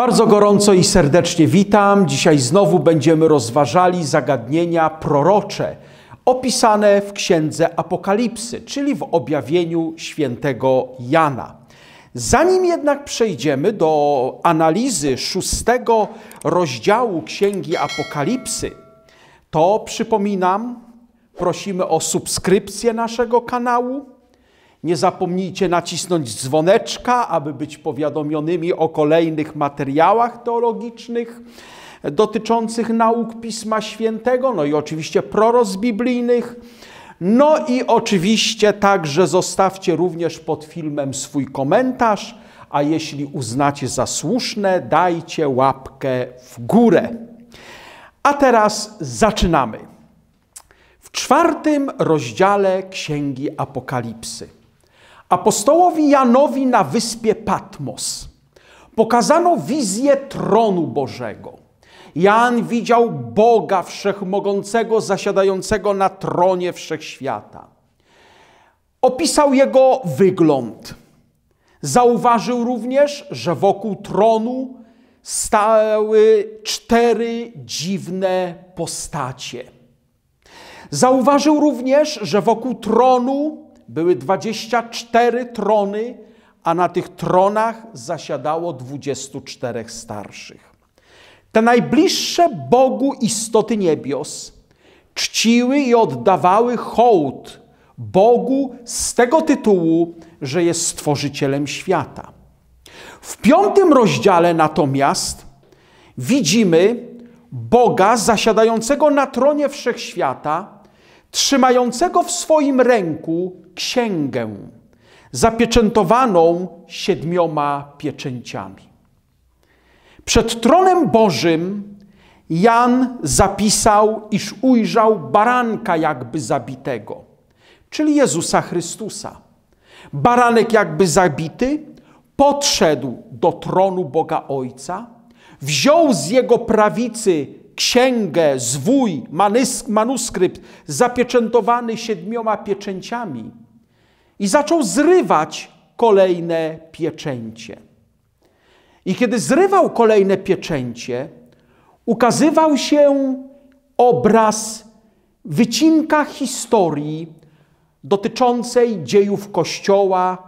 Bardzo gorąco i serdecznie witam. Dzisiaj znowu będziemy rozważali zagadnienia prorocze opisane w Księdze Apokalipsy, czyli w objawieniu świętego Jana. Zanim jednak przejdziemy do analizy 6 rozdziału Księgi Apokalipsy, to przypominam, prosimy o subskrypcję naszego kanału. Nie zapomnijcie nacisnąć dzwoneczka, aby być powiadomionymi o kolejnych materiałach teologicznych dotyczących nauk Pisma Świętego, no i oczywiście proroc biblijnych. No i oczywiście także zostawcie również pod filmem swój komentarz, a jeśli uznacie za słuszne, dajcie łapkę w górę. A teraz zaczynamy. W 4 rozdziale Księgi Apokalipsy apostołowi Janowi na wyspie Patmos pokazano wizję tronu Bożego. Jan widział Boga Wszechmogącego zasiadającego na tronie wszechświata. Opisał jego wygląd. Zauważył również, że wokół tronu stały 4 dziwne postacie. Zauważył również, że wokół tronu były 24 trony, a na tych tronach zasiadało 24 starszych. Te najbliższe Bogu istoty niebios czciły i oddawały hołd Bogu z tego tytułu, że jest Stworzycielem świata. W 5 rozdziale natomiast widzimy Boga zasiadającego na tronie wszechświata, trzymającego w swoim ręku księgę zapieczętowaną 7 pieczęciami. Przed tronem Bożym Jan zapisał, iż ujrzał baranka jakby zabitego, czyli Jezusa Chrystusa. Baranek jakby zabity podszedł do tronu Boga Ojca, wziął z jego prawicy księgę, zwój, manuskrypt zapieczętowany 7 pieczęciami i zaczął zrywać kolejne pieczęcie. I kiedy zrywał kolejne pieczęcie, ukazywał się obraz, wycinka historii dotyczącej dziejów Kościoła,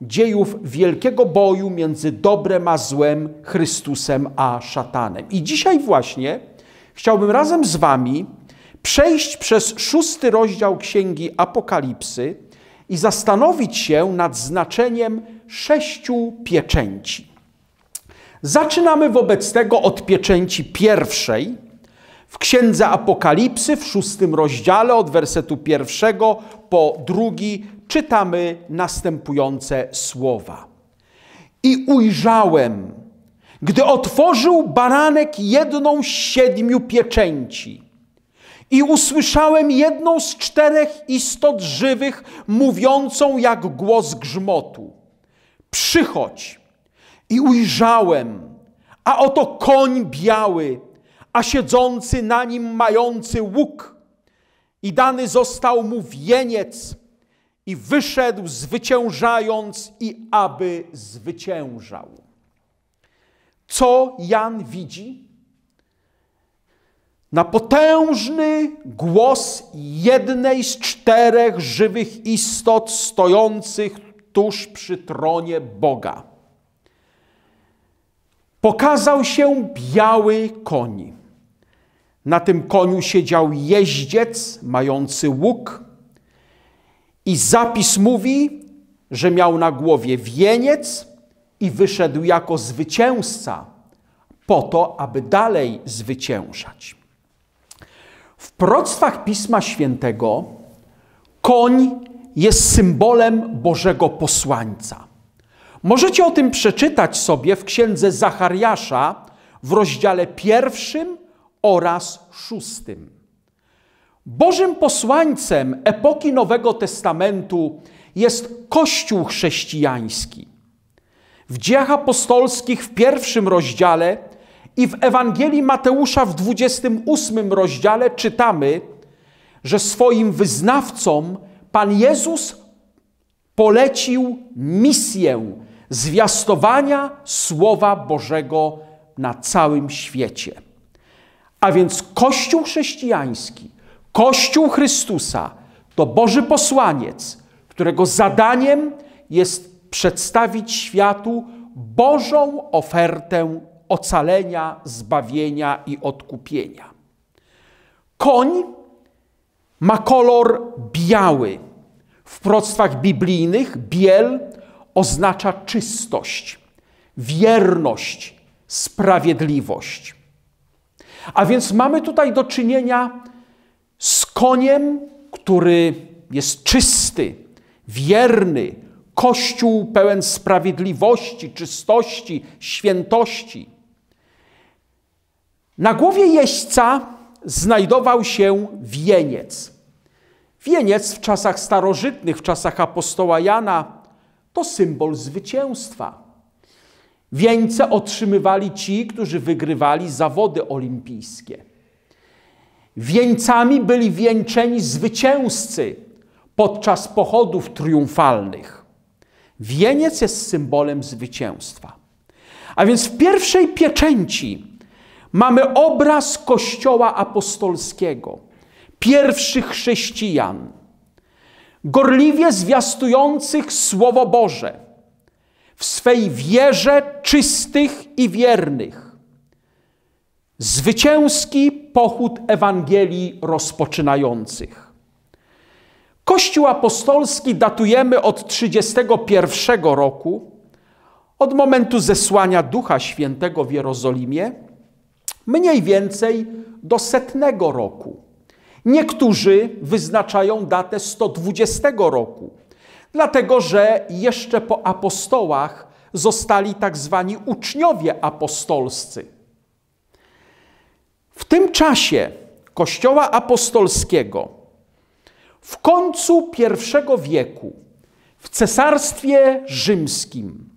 dziejów wielkiego boju między dobrem a złem, Chrystusem a szatanem. I dzisiaj właśnie chciałbym razem z wami przejść przez 6 rozdział Księgi Apokalipsy i zastanowić się nad znaczeniem 6 pieczęci. Zaczynamy wobec tego od pieczęci pierwszej w Księdze Apokalipsy w 6 rozdziale od wersetu 1 po 2 czytamy następujące słowa. I ujrzałem, gdy otworzył baranek jedną z 7 pieczęci i usłyszałem jedną z 4 istot żywych mówiącą jak głos grzmotu. Przychodź. I ujrzałem, a oto koń biały, a siedzący na nim mający łuk. I dany został mu wieniec i wyszedł zwyciężając i aby zwyciężał. Co Jan widzi? Na potężny głos jednej z 4 żywych istot stojących tuż przy tronie Boga. Pokazał się biały koń. Na tym koniu siedział jeździec mający łuk i zapis mówi, że miał na głowie wieniec i wyszedł jako zwycięzca po to, aby dalej zwyciężać. W proroctwach Pisma Świętego koń jest symbolem Bożego posłańca. Możecie o tym przeczytać sobie w Księdze Zachariasza w rozdziale 1 oraz 6. Bożym posłańcem epoki Nowego Testamentu jest Kościół chrześcijański. W Dziejach Apostolskich w 1 rozdziale i w Ewangelii Mateusza w 28 rozdziale czytamy, że swoim wyznawcom Pan Jezus polecił misję zwiastowania Słowa Bożego na całym świecie. A więc Kościół chrześcijański, Kościół Chrystusa to Boży posłaniec, którego zadaniem jest przedstawić światu Bożą ofertę ocalenia, zbawienia i odkupienia. Koń ma kolor biały. W proroctwach biblijnych biel oznacza czystość, wierność, sprawiedliwość. A więc mamy tutaj do czynienia z koniem, który jest czysty, wierny, Kościół pełen sprawiedliwości, czystości, świętości. Na głowie jeźdźca znajdował się wieniec. Wieniec w czasach starożytnych, w czasach apostoła Jana, to symbol zwycięstwa. Wieńce otrzymywali ci, którzy wygrywali zawody olimpijskie. Wieńcami byli wieńczeni zwycięzcy podczas pochodów triumfalnych. Wieniec jest symbolem zwycięstwa. A więc w pierwszej pieczęci mamy obraz Kościoła apostolskiego, pierwszych chrześcijan, gorliwie zwiastujących Słowo Boże, w swej wierze czystych i wiernych. Zwycięski pochód Ewangelii rozpoczynających. Kościół apostolski datujemy od 31 roku, od momentu zesłania Ducha Świętego w Jerozolimie, mniej więcej do 100 roku. Niektórzy wyznaczają datę 120 roku, dlatego że jeszcze po apostołach zostali tak zwani uczniowie apostolscy. W tym czasie Kościoła apostolskiego w końcu I wieku w Cesarstwie Rzymskim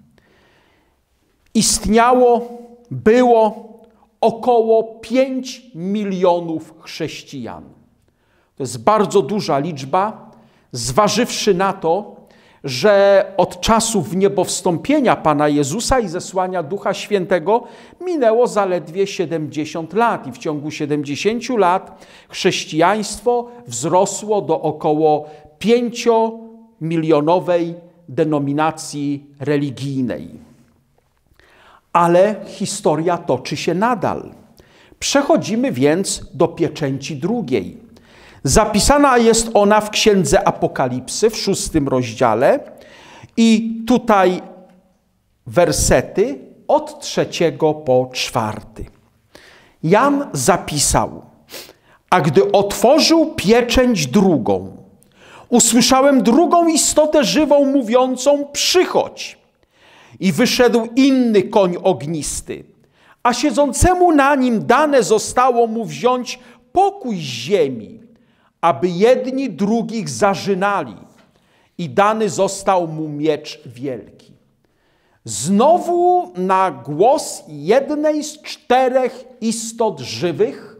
było około 5 milionów chrześcijan. To jest bardzo duża liczba, zważywszy na to, że od czasu wniebowstąpienia Pana Jezusa i zesłania Ducha Świętego minęło zaledwie 70 lat i w ciągu 70 lat chrześcijaństwo wzrosło do około 5-milionowej denominacji religijnej. Ale historia toczy się nadal. Przechodzimy więc do pieczęci drugiej. Zapisana jest ona w Księdze Apokalipsy w 6 rozdziale i tutaj wersety od 3 po 4. Jan zapisał: a gdy otworzył pieczęć drugą, usłyszałem drugą istotę żywą mówiącą: przychodź. I wyszedł inny koń ognisty, a siedzącemu na nim dane zostało mu wziąć pokój z ziemi, aby jedni drugich zarzynali. I dany został mu miecz wielki. Znowu na głos jednej z 4 istot żywych,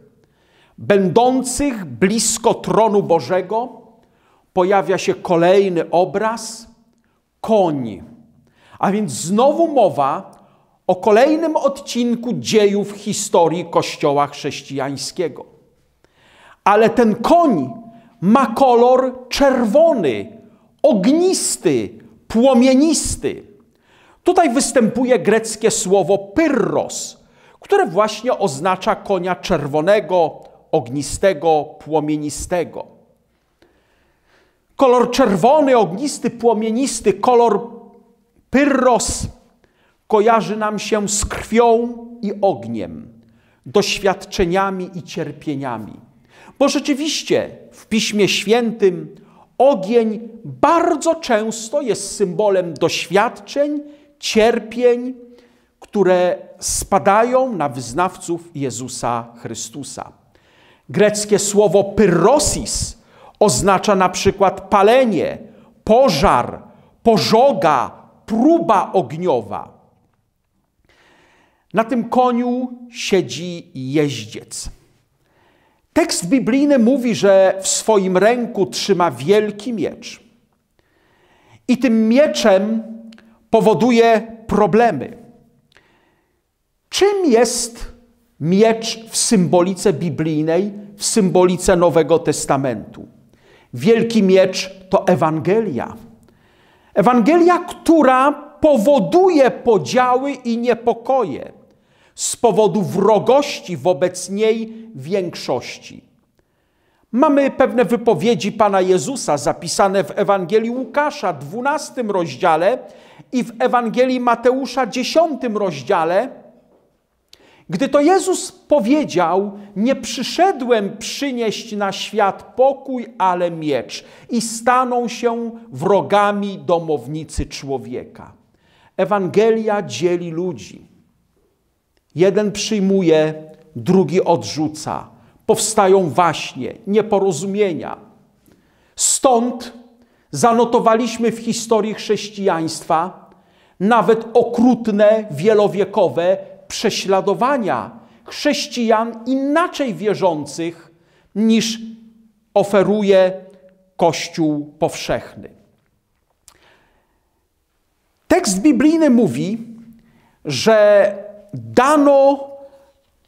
będących blisko tronu Bożego, pojawia się kolejny obraz – koń. A więc znowu mowa o kolejnym odcinku dziejów historii Kościoła chrześcijańskiego. Ale ten koń ma kolor czerwony, ognisty, płomienisty. Tutaj występuje greckie słowo pyrros, które właśnie oznacza konia czerwonego, ognistego, płomienistego. Kolor czerwony, ognisty, płomienisty, kolor pyrros kojarzy nam się z krwią i ogniem, doświadczeniami i cierpieniami. Bo rzeczywiście w Piśmie Świętym ogień bardzo często jest symbolem doświadczeń, cierpień, które spadają na wyznawców Jezusa Chrystusa. Greckie słowo pyrrosis oznacza na przykład palenie, pożar, pożoga, próba ogniowa. Na tym koniu siedzi jeździec. Tekst biblijny mówi, że w swoim ręku trzyma wielki miecz. I tym mieczem powoduje problemy. Czym jest miecz w symbolice biblijnej, w symbolice Nowego Testamentu? Wielki miecz to Ewangelia. Ewangelia, która powoduje podziały i niepokoje z powodu wrogości wobec niej większości. Mamy pewne wypowiedzi Pana Jezusa zapisane w Ewangelii Łukasza, 12 rozdziale i w Ewangelii Mateusza, 10 rozdziale, gdy to Jezus powiedział: nie przyszedłem przynieść na świat pokój, ale miecz, i staną się wrogami domownicy człowieka. Ewangelia dzieli ludzi. Jeden przyjmuje, drugi odrzuca. Powstają waśnie, nieporozumienia. Stąd zanotowaliśmy w historii chrześcijaństwa nawet okrutne, wielowiekowe prześladowania chrześcijan inaczej wierzących niż oferuje Kościół powszechny. Tekst biblijny mówi, że dano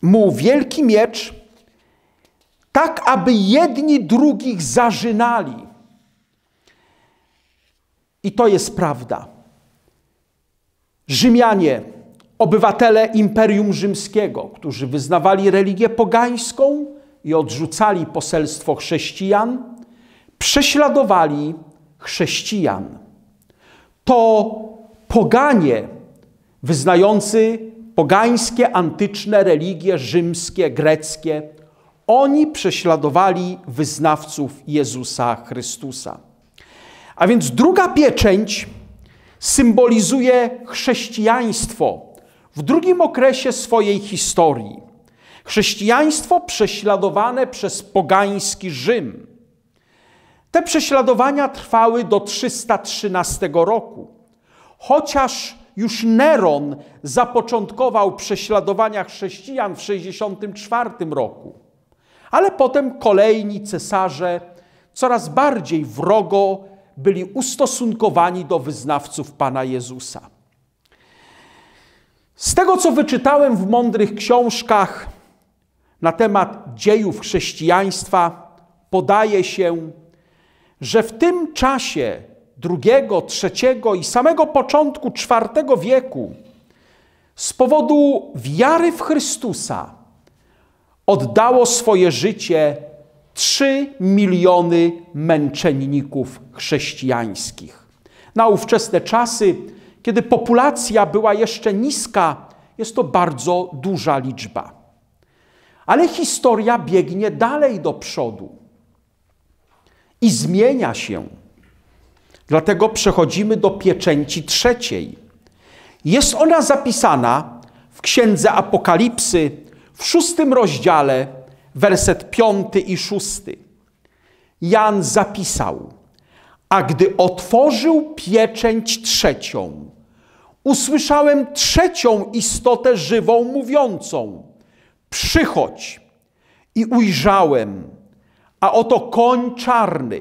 mu wielki miecz, tak aby jedni drugich zarzynali. I to jest prawda. Rzymianie, obywatele Imperium Rzymskiego, którzy wyznawali religię pogańską i odrzucali poselstwo chrześcijan, prześladowali chrześcijan. To poganie wyznający pogańskie, antyczne religie rzymskie, greckie, oni prześladowali wyznawców Jezusa Chrystusa. A więc druga pieczęć symbolizuje chrześcijaństwo w drugim okresie swojej historii. Chrześcijaństwo prześladowane przez pogański Rzym. Te prześladowania trwały do 313 roku. Chociaż już Neron zapoczątkował prześladowania chrześcijan w 64 roku. Ale potem kolejni cesarze coraz bardziej wrogo byli ustosunkowani do wyznawców Pana Jezusa. Z tego, co wyczytałem w mądrych książkach na temat dziejów chrześcijaństwa, podaje się, że w tym czasie II, III i samego początku IV wieku z powodu wiary w Chrystusa oddało swoje życie 3 miliony męczenników chrześcijańskich. Na ówczesne czasy, kiedy populacja była jeszcze niska, jest to bardzo duża liczba. Ale historia biegnie dalej do przodu i zmienia się. Dlatego przechodzimy do pieczęci trzeciej. Jest ona zapisana w Księdze Apokalipsy w 6 rozdziale, werset 5 i 6. Jan zapisał: a gdy otworzył pieczęć trzecią, usłyszałem trzecią istotę żywą mówiącą: przychodź. I ujrzałem, a oto koń czarny,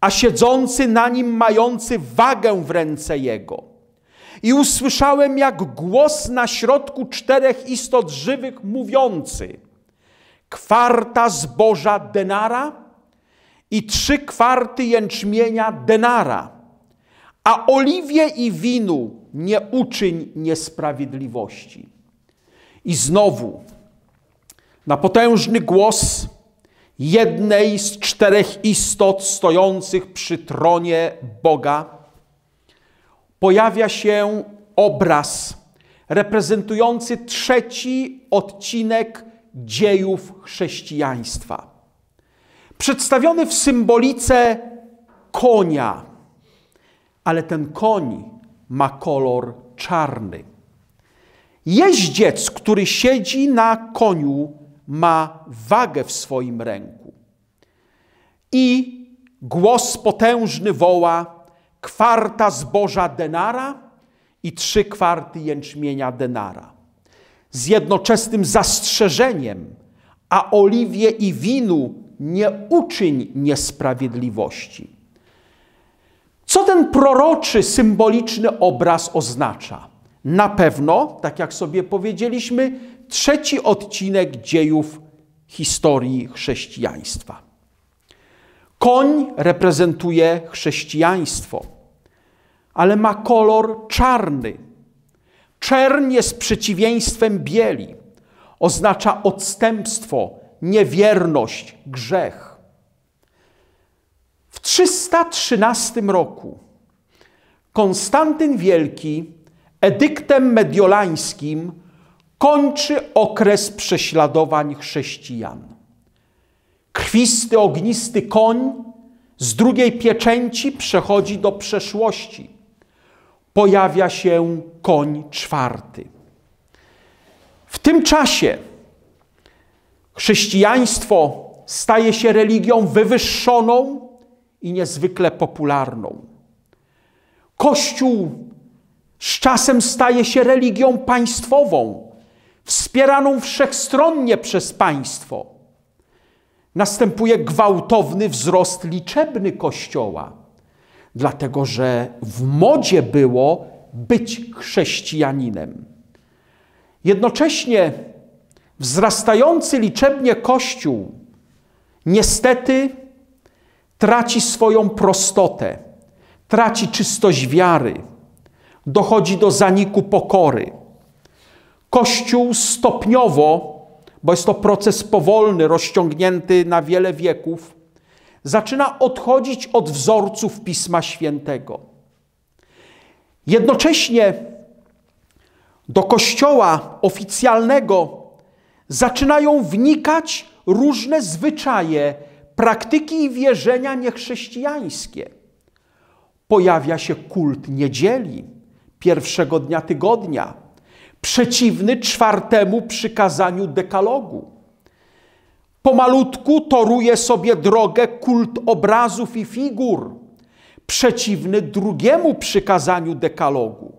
a siedzący na nim mający wagę w ręce jego. I usłyszałem jak głos na środku 4 istot żywych mówiący: kwarta zboża denara i 3 kwarty jęczmienia denara, a oliwie i winu nie uczyń niesprawiedliwości. I znowu na potężny głos jednej z 4 istot stojących przy tronie Boga pojawia się obraz reprezentujący 3. odcinek dziejów chrześcijaństwa. Przedstawiony w symbolice konia, ale ten koń ma kolor czarny. Jeździec, który siedzi na koniu, ma wagę w swoim ręku. I głos potężny woła: kwarta zboża denara i 3 kwarty jęczmienia denara. Z jednoczesnym zastrzeżeniem: a oliwie i winu nie uczyń niesprawiedliwości. Co ten proroczy, symboliczny obraz oznacza? na pewno, tak jak sobie powiedzieliśmy, trzeci odcinek dziejów historii chrześcijaństwa. Koń reprezentuje chrześcijaństwo, ale ma kolor czarny. Czerń jest przeciwieństwem bieli. Oznacza odstępstwo, niewierność, grzech. W 313 roku Konstantyn Wielki edyktem mediolańskim kończy okres prześladowań chrześcijan. Krwisty, ognisty koń z drugiej pieczęci przechodzi do przeszłości. Pojawia się koń czwarty. W tym czasie chrześcijaństwo staje się religią wywyższoną i niezwykle popularną. Kościół z czasem staje się religią państwową, wspieraną wszechstronnie przez państwo. Następuje gwałtowny wzrost liczebny Kościoła, dlatego że w modzie było być chrześcijaninem. Jednocześnie wzrastający liczebnie Kościół niestety traci swoją prostotę, traci czystość wiary, dochodzi do zaniku pokory. Kościół stopniowo, bo jest to proces powolny, rozciągnięty na wiele wieków, zaczyna odchodzić od wzorców Pisma Świętego. Jednocześnie do Kościoła oficjalnego zaczynają wnikać różne zwyczaje, praktyki i wierzenia niechrześcijańskie. Pojawia się kult niedzieli, pierwszego dnia tygodnia, przeciwny czwartemu przykazaniu dekalogu. Pomalutku toruje sobie drogę kult obrazów i figur, przeciwny drugiemu przykazaniu dekalogu.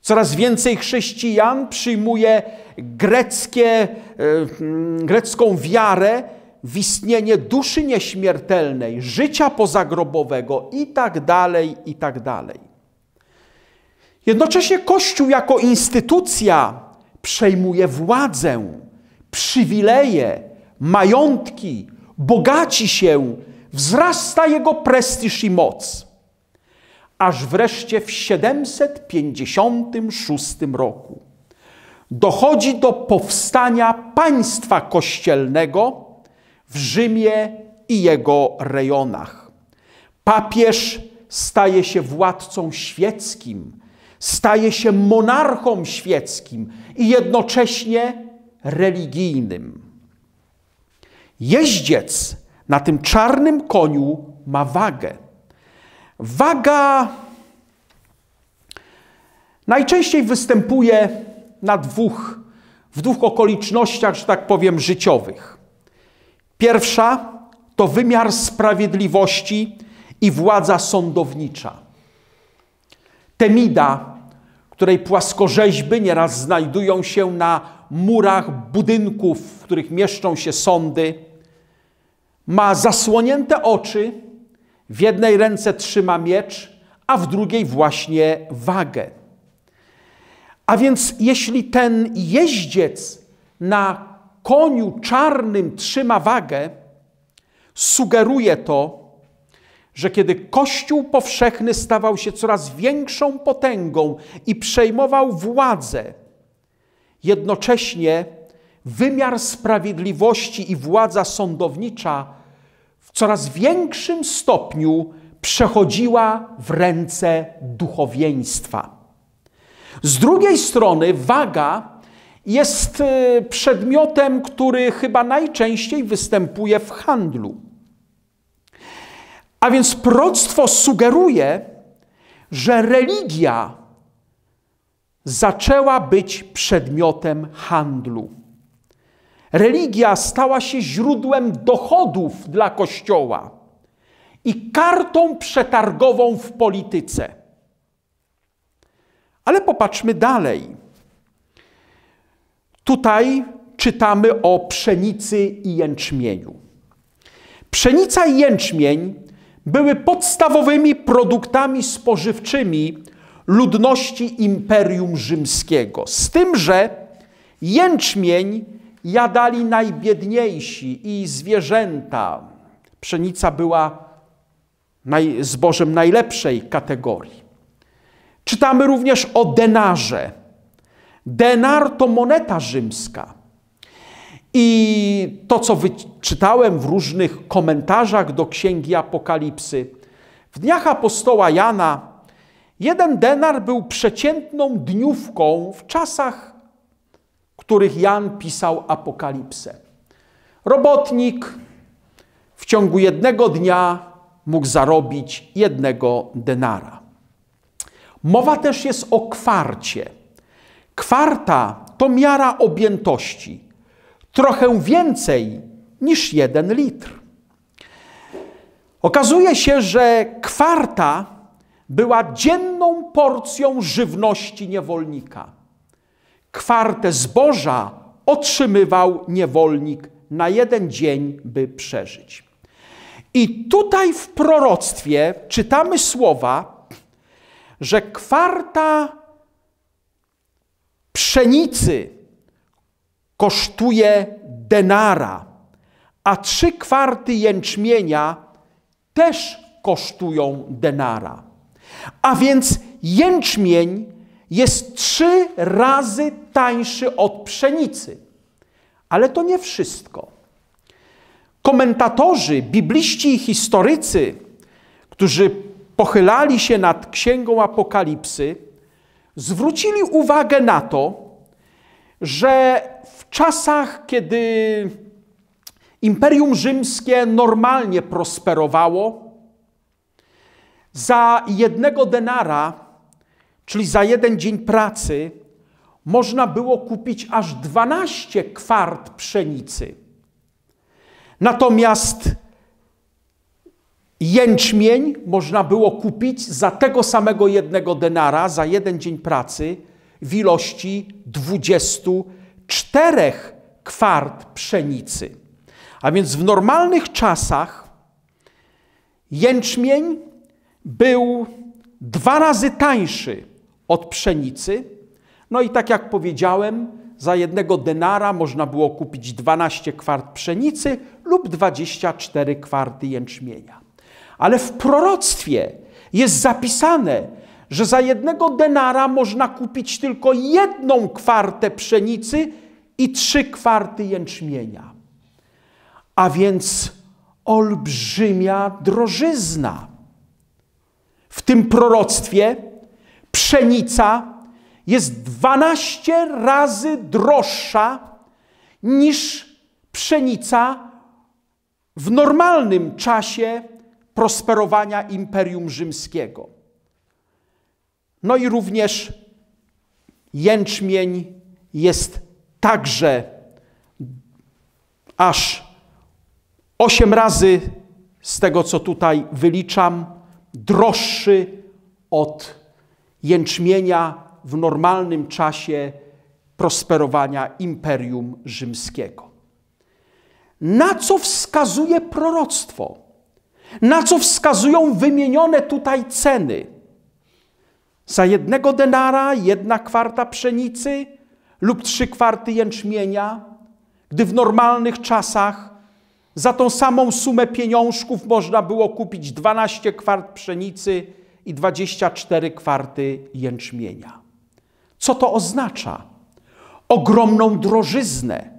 Coraz więcej chrześcijan przyjmuje grecką wiarę w istnienie duszy nieśmiertelnej, życia pozagrobowego itd. Jednocześnie Kościół jako instytucja przejmuje władzę, przywileje, majątki, bogaci się, wzrasta jego prestiż i moc. Aż wreszcie w 756 roku dochodzi do powstania państwa kościelnego w Rzymie i jego rejonach. Papież staje się władcą świeckim, staje się monarchą świeckim i jednocześnie religijnym. Jeździec na tym czarnym koniu ma wagę. Waga najczęściej występuje w dwóch okolicznościach, że tak powiem, życiowych. Pierwsza to wymiar sprawiedliwości i władza sądownicza. Temida, której płaskorzeźby nieraz znajdują się na murach budynków, w których mieszczą się sądy, ma zasłonięte oczy, w jednej ręce trzyma miecz, a w drugiej właśnie wagę. A więc jeśli ten jeździec na koniu czarnym trzyma wagę, sugeruje to, że kiedy Kościół powszechny stawał się coraz większą potęgą i przejmował władzę, jednocześnie wymiar sprawiedliwości i władza sądownicza w coraz większym stopniu przechodziła w ręce duchowieństwa. Z drugiej strony waga jest przedmiotem, który chyba najczęściej występuje w handlu. A więc proroctwo sugeruje, że religia zaczęła być przedmiotem handlu. Religia stała się źródłem dochodów dla Kościoła i kartą przetargową w polityce. Ale popatrzmy dalej. Tutaj czytamy o pszenicy i jęczmieniu. Pszenica i jęczmień były podstawowymi produktami spożywczymi ludności Imperium Rzymskiego. Z tym, że jęczmień jadali najbiedniejsi i zwierzęta. Pszenica była zbożem najlepszej kategorii. Czytamy również o denarze. Denar to moneta rzymska. I to, co wyczytałem w różnych komentarzach do Księgi Apokalipsy, w dniach apostoła Jana jeden denar był przeciętną dniówką w czasach, w których Jan pisał Apokalipsę. Robotnik w ciągu jednego dnia mógł zarobić jednego denara. Mowa też jest o kwarcie. Kwarta to miara objętości. Trochę więcej niż 1 litr. Okazuje się, że kwarta była dzienną porcją żywności niewolnika. Kwartę zboża otrzymywał niewolnik na 1 dzień, by przeżyć. I tutaj w proroctwie czytamy słowa, że kwarta pszenicy kosztuje denara, a 3/4 jęczmienia też kosztują denara. A więc jęczmień jest 3 razy tańszy od pszenicy. Ale to nie wszystko. Komentatorzy, bibliści i historycy, którzy pochylali się nad Księgą Apokalipsy, zwrócili uwagę na to, że w czasach, kiedy Imperium Rzymskie normalnie prosperowało, za 1 denara, czyli za 1 dzień pracy, można było kupić aż 12 kwart pszenicy. Natomiast jęczmień można było kupić za tego samego 1 denara, za 1 dzień pracy, w ilości 24 kwart pszenicy. A więc w normalnych czasach jęczmień był 2 razy tańszy od pszenicy. No i tak jak powiedziałem, za 1 denara można było kupić 12 kwart pszenicy lub 24 kwarty jęczmienia. Ale w proroctwie jest zapisane, że za 1 denara można kupić tylko 1 kwartę pszenicy i 3 kwarty jęczmienia. A więc olbrzymia drożyzna. W tym proroctwie pszenica jest 12 razy droższa niż pszenica w normalnym czasie prosperowania Imperium Rzymskiego. No i również jęczmień jest także aż 8 razy, z tego co tutaj wyliczam, droższy od jęczmienia w normalnym czasie prosperowania Imperium Rzymskiego. Na co wskazuje proroctwo? Na co wskazują wymienione tutaj ceny? Za 1 denara, 1 kwarta pszenicy lub 3 kwarty jęczmienia, gdy w normalnych czasach za tą samą sumę pieniążków można było kupić 12 kwart pszenicy i 24 kwarty jęczmienia. Co to oznacza? Ogromną drożyznę,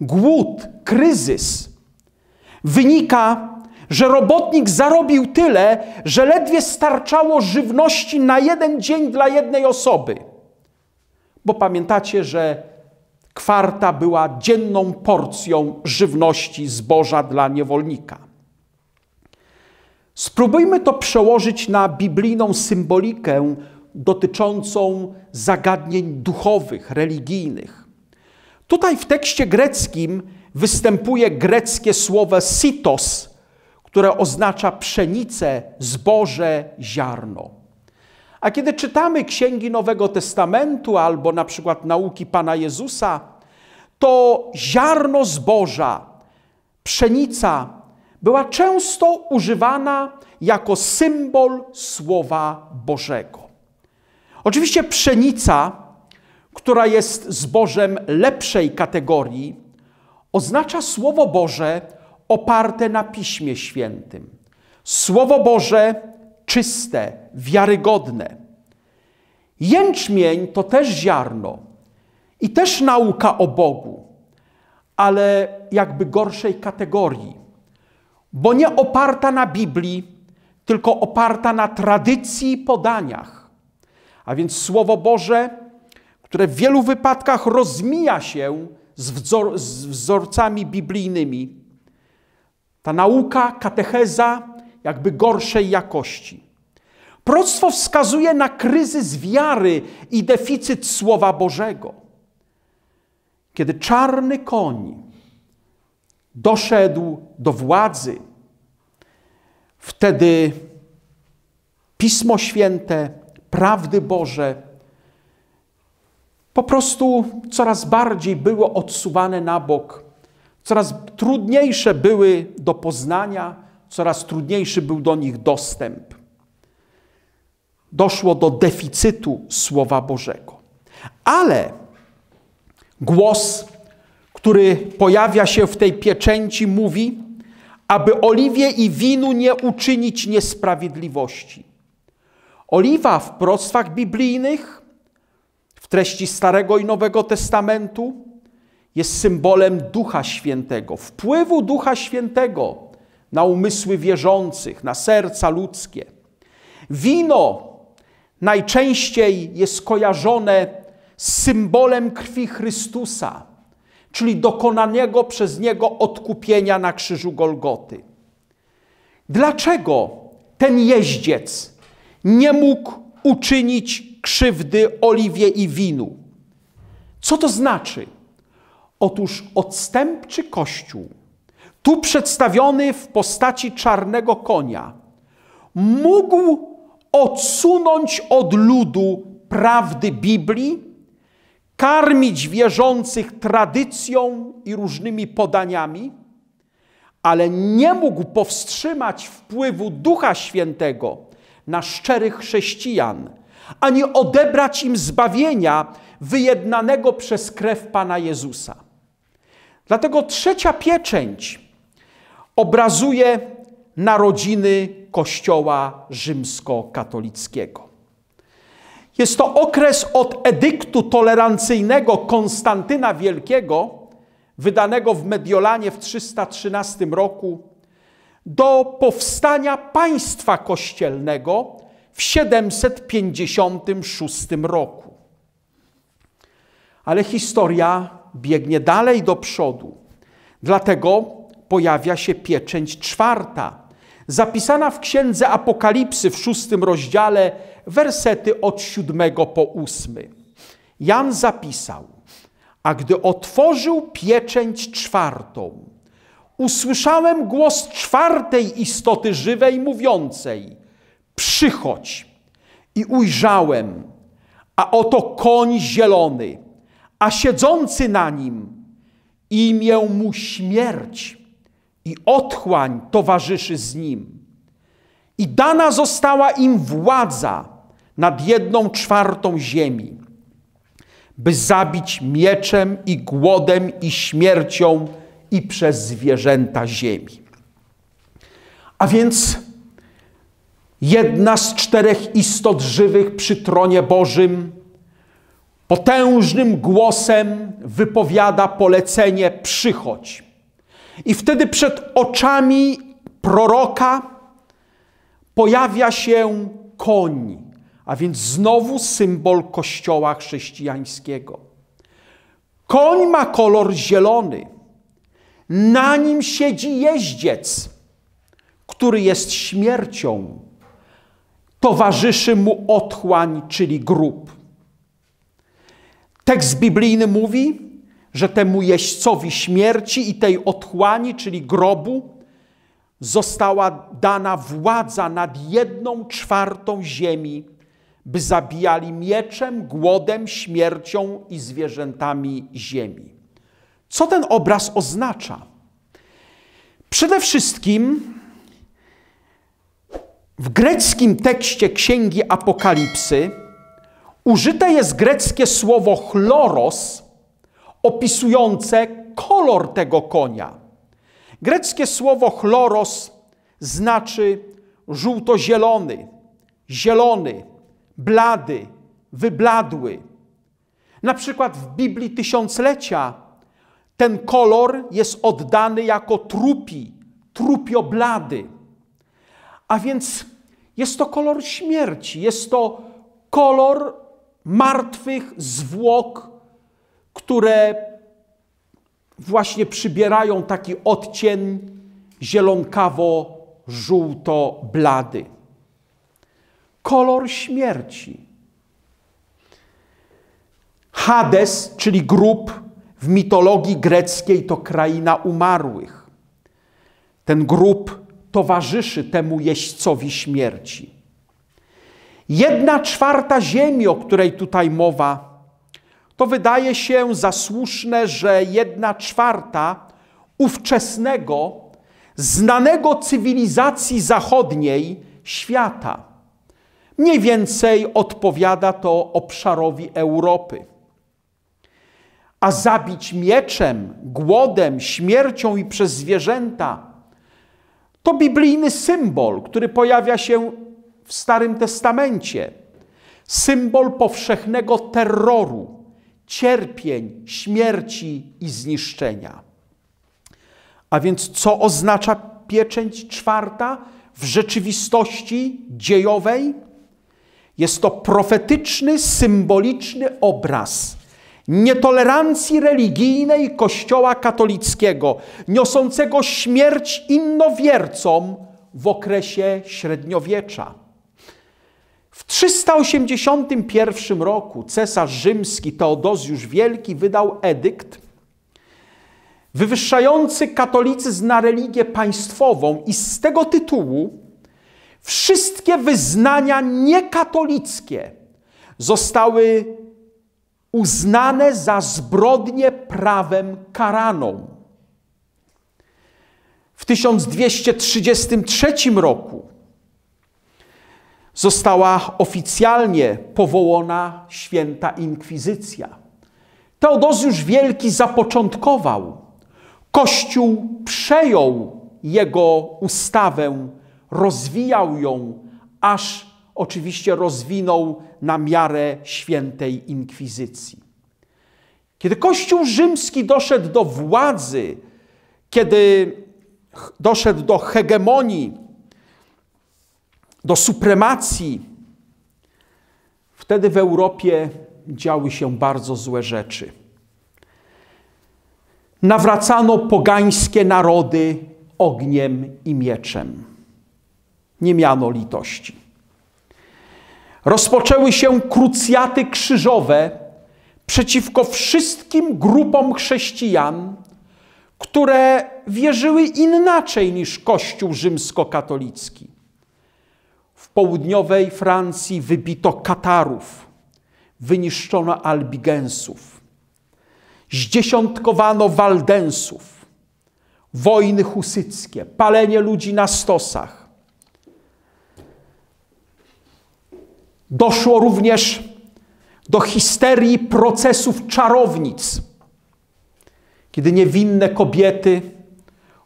głód, kryzys. Wynika, że robotnik zarobił tyle, że ledwie starczało żywności na 1 dzień dla 1 osoby. Bo pamiętacie, że kwarta była dzienną porcją żywności, zboża dla niewolnika. Spróbujmy to przełożyć na biblijną symbolikę dotyczącą zagadnień duchowych, religijnych. Tutaj w tekście greckim występuje greckie słowo sitos, które oznacza pszenicę, zboże, ziarno. A kiedy czytamy księgi Nowego Testamentu albo na przykład nauki Pana Jezusa, to ziarno zboża, pszenica była często używana jako symbol Słowa Bożego. Oczywiście pszenica, która jest zbożem lepszej kategorii, oznacza Słowo Boże oparte na Piśmie Świętym. Słowo Boże czyste, wiarygodne. Jęczmień to też ziarno i też nauka o Bogu, ale jakby gorszej kategorii, bo nie oparta na Biblii, tylko oparta na tradycji i podaniach. A więc Słowo Boże, które w wielu wypadkach rozmija się z wzorcami biblijnymi. Ta nauka, katecheza jakby gorszej jakości. Proroctwo wskazuje na kryzys wiary i deficyt Słowa Bożego. Kiedy czarny koń doszedł do władzy, wtedy Pismo Święte, prawdy Boże po prostu coraz bardziej były odsuwane na bok, coraz trudniejsze były do poznania, coraz trudniejszy był do nich dostęp. Doszło do deficytu Słowa Bożego. Ale głos, który pojawia się w tej pieczęci, mówi, aby oliwie i winu nie uczynić niesprawiedliwości. Oliwa w proroctwach biblijnych, w treści Starego i Nowego Testamentu, jest symbolem Ducha Świętego, wpływu Ducha Świętego na umysły wierzących, na serca ludzkie. Wino najczęściej jest kojarzone z symbolem krwi Chrystusa, czyli dokonanego przez Niego odkupienia na krzyżu Golgoty. Dlaczego ten jeździec nie mógł uczynić krzywdy oliwie i winu? Co to znaczy? Otóż odstępczy Kościół, tu przedstawiony w postaci czarnego konia, mógł odsunąć od ludu prawdy Biblii, karmić wierzących tradycją i różnymi podaniami, ale nie mógł powstrzymać wpływu Ducha Świętego na szczerych chrześcijan, ani odebrać im zbawienia wyjednanego przez krew Pana Jezusa. Dlatego trzecia pieczęć obrazuje narodziny Kościoła rzymskokatolickiego. Jest to okres od edyktu tolerancyjnego Konstantyna Wielkiego, wydanego w Mediolanie w 313 roku, do powstania państwa kościelnego w 756 roku. Ale historia biegnie dalej do przodu. Dlatego pojawia się pieczęć czwarta, zapisana w Księdze Apokalipsy w 6 rozdziale, wersety od 7 po 8. Jan zapisał, a gdy otworzył pieczęć czwartą, usłyszałem głos czwartej istoty żywej mówiącej, przychodź. I ujrzałem, a oto koń zielony, a siedzący na nim, imię mu śmierć i otchłań towarzyszy z nim. I dana została im władza nad 1/4 ziemi, by zabić mieczem i głodem i śmiercią i przez zwierzęta ziemi. A więc jedna z 4 istot żywych przy tronie Bożym potężnym głosem wypowiada polecenie przychodź. I wtedy przed oczami proroka pojawia się koń, a więc znowu symbol Kościoła chrześcijańskiego. Koń ma kolor zielony. Na nim siedzi jeździec, który jest śmiercią. Towarzyszy mu otchłań, czyli grób. Tekst biblijny mówi, że temu jeźdźcowi śmierci i tej otchłani, czyli grobu, została dana władza nad 1/4 ziemi, by zabijali mieczem, głodem, śmiercią i zwierzętami ziemi. Co ten obraz oznacza? Przede wszystkim w greckim tekście Księgi Apokalipsy Użyte jest greckie słowo chloros, opisujące kolor tego konia. Greckie słowo chloros znaczy żółto-zielony, zielony, blady, wybladły. Na przykład w Biblii Tysiąclecia ten kolor jest oddany jako trupi, trupioblady. A więc jest to kolor śmierci, jest to kolor martwych zwłok, które właśnie przybierają taki odcień zielonkawo-żółto-blady. Kolor śmierci. Hades, czyli grób, w mitologii greckiej to kraina umarłych. Ten grób towarzyszy temu jeźdźcowi śmierci. 1/4 ziemi, o której tutaj mowa, to wydaje się zasłuszne, że 1/4 ówczesnego, znanego cywilizacji zachodniej świata. Mniej więcej odpowiada to obszarowi Europy. A zabić mieczem, głodem, śmiercią i przez zwierzęta to biblijny symbol, który pojawia się w Starym Testamencie. Symbol powszechnego terroru, cierpień, śmierci i zniszczenia. A więc co oznacza pieczęć czwarta w rzeczywistości dziejowej? Jest to profetyczny, symboliczny obraz nietolerancji religijnej Kościoła katolickiego, niosącego śmierć innowiercom w okresie średniowiecza. W 381 roku cesarz rzymski Teodozjusz Wielki wydał edykt wywyższający katolicyzm na religię państwową i z tego tytułu wszystkie wyznania niekatolickie zostały uznane za zbrodnię prawem karaną. W 1233 roku została oficjalnie powołana święta inkwizycja. Teodozjusz Wielki zapoczątkował. Kościół przejął jego ustawę, rozwijał ją, aż oczywiście rozwinął na miarę świętej inkwizycji. Kiedy Kościół rzymski doszedł do władzy, kiedy doszedł do hegemonii, do supremacji, wtedy w Europie działy się bardzo złe rzeczy. Nawracano pogańskie narody ogniem i mieczem. Nie miano litości. Rozpoczęły się krucjaty krzyżowe przeciwko wszystkim grupom chrześcijan, które wierzyły inaczej niż Kościół rzymskokatolicki. W południowej Francji wybito Katarów, wyniszczono Albigensów, zdziesiątkowano Waldensów, wojny husyckie, palenie ludzi na stosach. Doszło również do histerii procesów czarownic, kiedy niewinne kobiety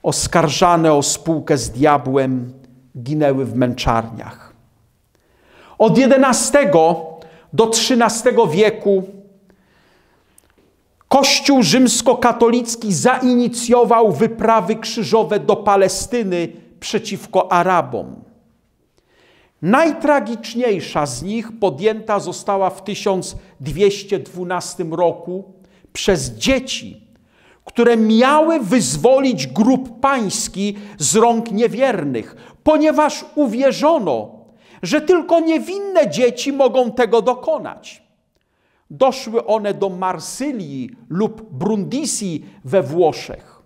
oskarżane o spółkę z diabłem ginęły w męczarniach. Od XI do XIII wieku Kościół rzymskokatolicki zainicjował wyprawy krzyżowe do Palestyny przeciwko Arabom. Najtragiczniejsza z nich podjęta została w 1212 roku przez dzieci, które miały wyzwolić grób pański z rąk niewiernych, ponieważ uwierzono, że tylko niewinne dzieci mogą tego dokonać. Doszły one do Marsylii lub Brundisii we Włoszech.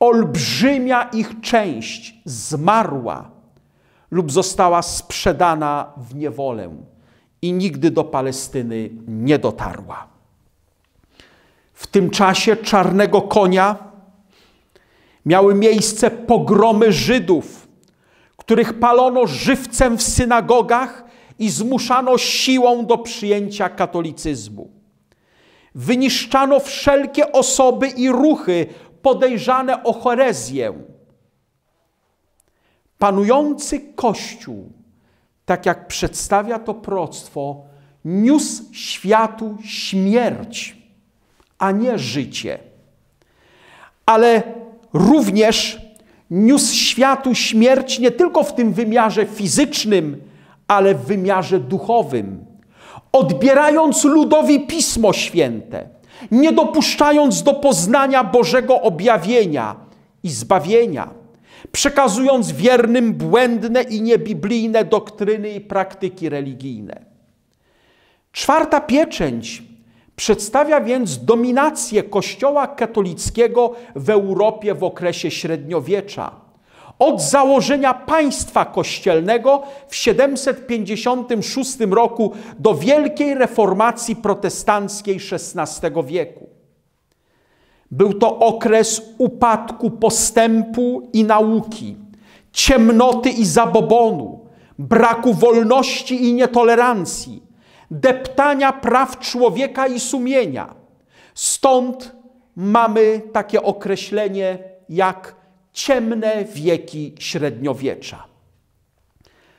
Olbrzymia ich część zmarła lub została sprzedana w niewolę i nigdy do Palestyny nie dotarła. W tym czasie Czarnego Konia miały miejsce pogromy Żydów, których palono żywcem w synagogach i zmuszano siłą do przyjęcia katolicyzmu. Wyniszczano wszelkie osoby i ruchy podejrzane o herezję. Panujący Kościół, tak jak przedstawia to proroctwo, niósł światu śmierć, a nie życie. Ale również niósł światu śmierć nie tylko w tym wymiarze fizycznym, ale w wymiarze duchowym, odbierając ludowi Pismo Święte, nie dopuszczając do poznania Bożego objawienia i zbawienia, przekazując wiernym błędne i niebiblijne doktryny i praktyki religijne. Czwarta pieczęć przedstawia więc dominację Kościoła katolickiego w Europie w okresie średniowiecza. Od założenia państwa kościelnego w 756 roku do wielkiej reformacji protestanckiej XVI wieku. Był to okres upadku postępu i nauki, ciemnoty i zabobonu, braku wolności i nietolerancji, deptania praw człowieka i sumienia. Stąd mamy takie określenie jak ciemne wieki średniowiecza.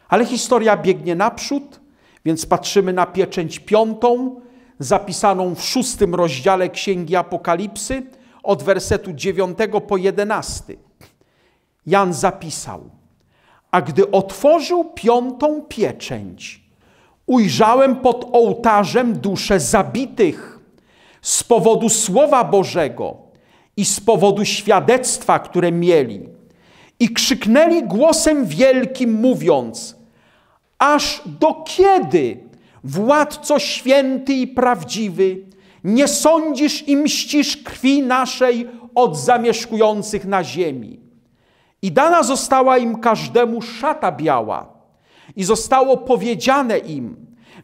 Ale historia biegnie naprzód, więc patrzymy na pieczęć piątą, zapisaną w 6 rozdziale Księgi Apokalipsy od wersetu 9 po 11. Jan zapisał: a gdy otworzył piątą pieczęć, ujrzałem pod ołtarzem dusze zabitych z powodu Słowa Bożego i z powodu świadectwa, które mieli. I krzyknęli głosem wielkim, mówiąc: aż do kiedy, Władco święty i prawdziwy, nie sądzisz i mścisz krwi naszej od zamieszkujących na ziemi? I dana została im każdemu szata biała. I zostało powiedziane im,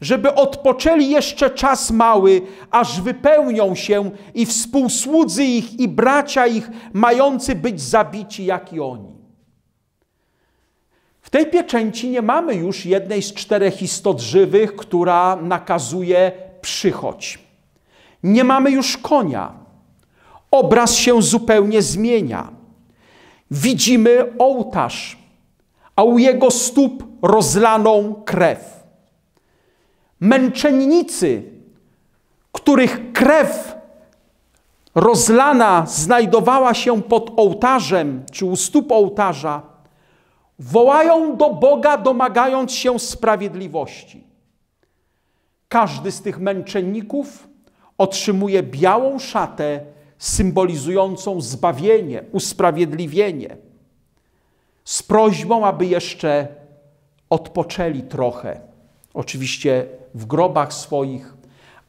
żeby odpoczęli jeszcze czas mały, aż wypełnią się i współsłudzy ich i bracia ich, mający być zabici jak i oni. W tej pieczęci nie mamy już jednej z 4 istot żywych, która nakazuje przychodź. Nie mamy już konia. Obraz się zupełnie zmienia. Widzimy ołtarz, a u jego stóp rozlaną krew. Męczennicy, których krew rozlana znajdowała się pod ołtarzem, czy u stóp ołtarza, wołają do Boga, domagając się sprawiedliwości. Każdy z tych męczenników otrzymuje białą szatę symbolizującą zbawienie, usprawiedliwienie, z prośbą, aby jeszcze odpoczęli trochę, oczywiście w grobach swoich,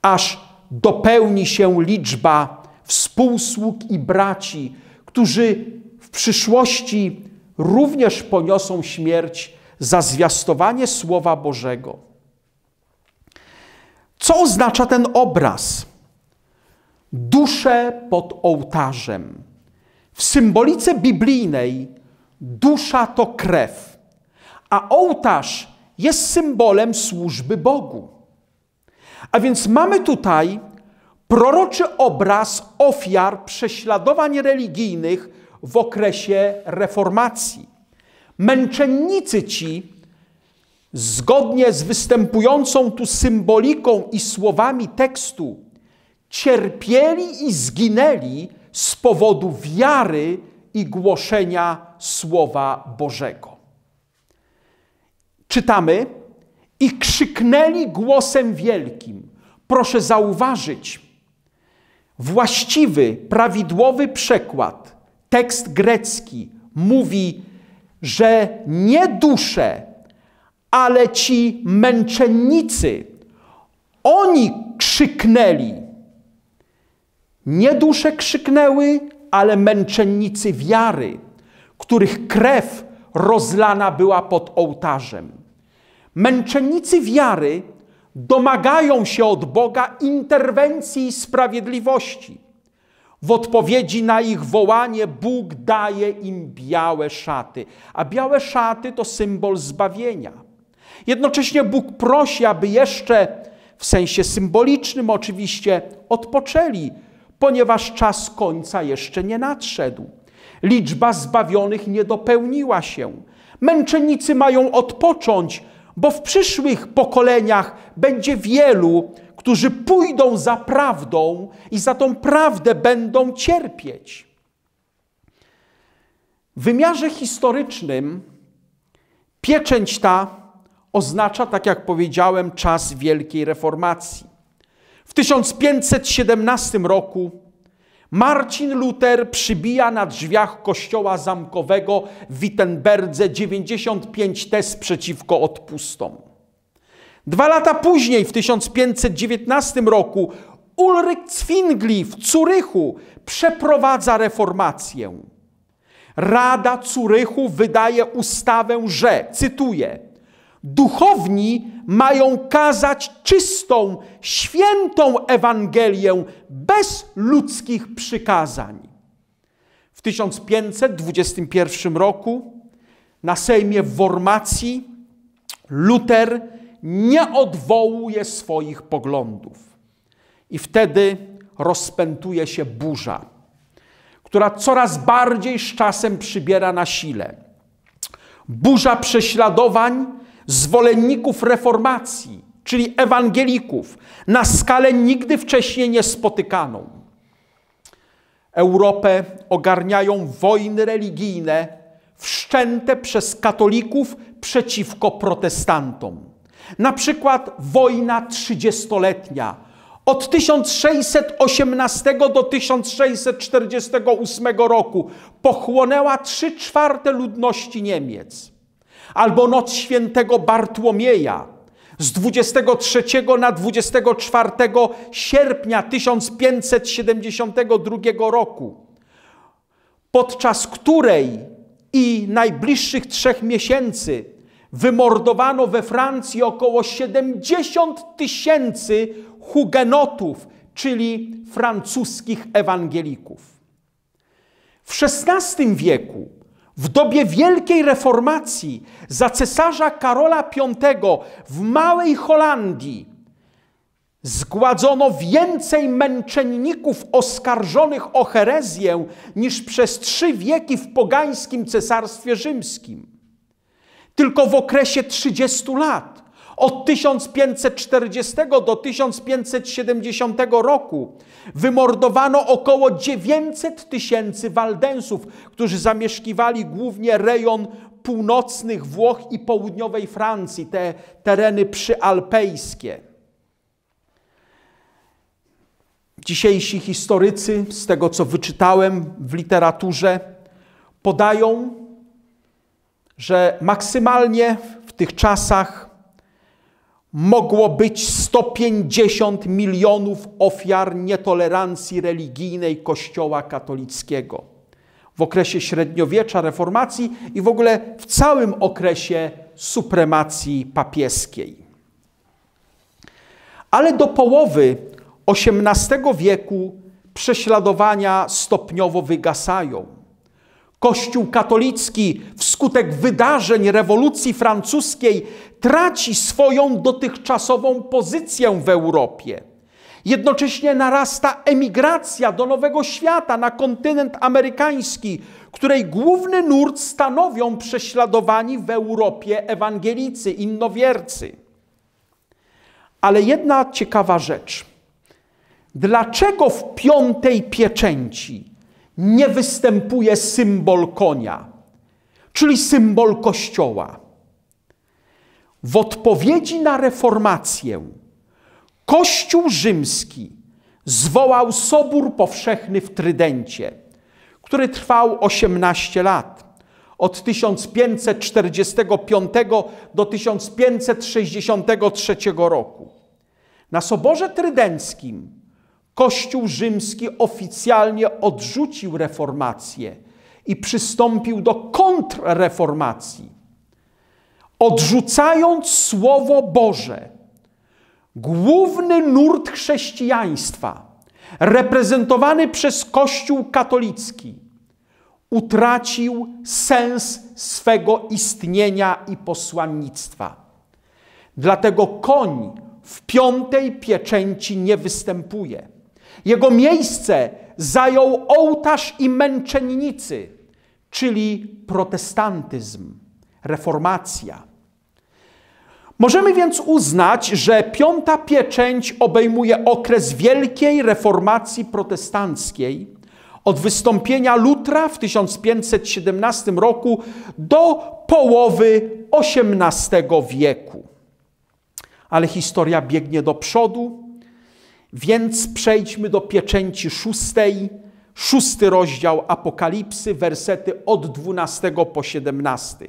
aż dopełni się liczba współsług i braci, którzy w przyszłości również poniosą śmierć za zwiastowanie Słowa Bożego. Co oznacza ten obraz? Dusze pod ołtarzem. W symbolice biblijnej dusza to krew, a ołtarz jest symbolem służby Bogu. A więc mamy tutaj proroczy obraz ofiar prześladowań religijnych w okresie reformacji. Męczennicy ci, zgodnie z występującą tu symboliką i słowami tekstu, cierpieli i zginęli z powodu wiary i głoszenia Słowa Bożego. Czytamy: i krzyknęli głosem wielkim. Proszę zauważyć, właściwy, prawidłowy przekład, tekst grecki mówi, że nie dusze, ale ci męczennicy, oni krzyknęli. Nie dusze krzyknęły, ale męczennicy wiary, których krew rozlana była pod ołtarzem. Męczennicy wiary domagają się od Boga interwencji i sprawiedliwości. W odpowiedzi na ich wołanie Bóg daje im białe szaty, a białe szaty to symbol zbawienia. Jednocześnie Bóg prosi, aby jeszcze, w sensie symbolicznym oczywiście, odpoczęli, ponieważ czas końca jeszcze nie nadszedł. Liczba zbawionych nie dopełniła się. Męczennicy mają odpocząć, bo w przyszłych pokoleniach będzie wielu, którzy pójdą za prawdą i za tą prawdę będą cierpieć. W wymiarze historycznym pieczęć ta oznacza, tak jak powiedziałem, czas Wielkiej Reformacji. W 1517 roku Marcin Luther przybija na drzwiach kościoła zamkowego w Wittenberdze 95 tez przeciwko odpustom. 2 lata później, w 1519 roku, Ulrich Zwingli w Zurychu przeprowadza reformację. Rada Zurychu wydaje ustawę, że, cytuję, duchowni mają kazać czystą, świętą Ewangelię bez ludzkich przykazań. W 1521 roku na Sejmie w Wormacji Luther nie odwołuje swoich poglądów. I wtedy rozpętuje się burza, która coraz bardziej z czasem przybiera na sile. Burza prześladowań zwolenników reformacji, czyli ewangelików, na skalę nigdy wcześniej niespotykaną. Europę ogarniają wojny religijne wszczęte przez katolików przeciwko protestantom. Na przykład wojna 30-letnia od 1618 do 1648 roku pochłonęła 3/4 ludności Niemiec. Albo noc świętego Bartłomieja z 23 na 24 sierpnia 1572 roku, podczas której i najbliższych 3 miesięcy wymordowano we Francji około 70 000 hugenotów, czyli francuskich ewangelików. W XVI wieku, w dobie Wielkiej Reformacji, za cesarza Karola V w Małej Holandii zgładzono więcej męczenników oskarżonych o herezję niż przez 3 wieki w pogańskim Cesarstwie Rzymskim. Tylko w okresie 30 lat, od 1540 do 1570 roku, wymordowano około 900 000 Waldensów, którzy zamieszkiwali głównie rejon północnych Włoch i południowej Francji, te tereny przyalpejskie. Dzisiejsi historycy, z tego co wyczytałem w literaturze, podają, że maksymalnie w tych czasach mogło być 150 milionów ofiar nietolerancji religijnej Kościoła katolickiego w okresie średniowiecza, reformacji i w ogóle w całym okresie supremacji papieskiej. Ale do połowy XVIII wieku prześladowania stopniowo wygasają. Kościół katolicki wskutek wydarzeń rewolucji francuskiej traci swoją dotychczasową pozycję w Europie. Jednocześnie narasta emigracja do Nowego Świata, na kontynent amerykański, której główny nurt stanowią prześladowani w Europie ewangelicy, innowiercy. Ale jedna ciekawa rzecz. Dlaczego w 5. pieczęci nie występuje symbol konia, czyli symbol Kościoła? W odpowiedzi na reformację Kościół rzymski zwołał Sobór Powszechny w Trydencie, który trwał 18 lat, od 1545 do 1563 roku. Na Soborze Trydenckim Kościół rzymski oficjalnie odrzucił reformację i przystąpił do kontrreformacji. Odrzucając Słowo Boże, główny nurt chrześcijaństwa, reprezentowany przez Kościół katolicki, utracił sens swego istnienia i posłannictwa. Dlatego koń w piątej pieczęci nie występuje. Jego miejsce zajął ołtarz i męczennicy, czyli protestantyzm, reformacja. Możemy więc uznać, że piąta pieczęć obejmuje okres wielkiej reformacji protestanckiej od wystąpienia Lutra w 1517 roku do połowy XVIII wieku. Ale historia biegnie do przodu, więc przejdźmy do pieczęci szóstej, szósty rozdział Apokalipsy, wersety od 12 po 17.